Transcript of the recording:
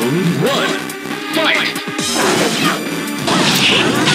Round 1, fight!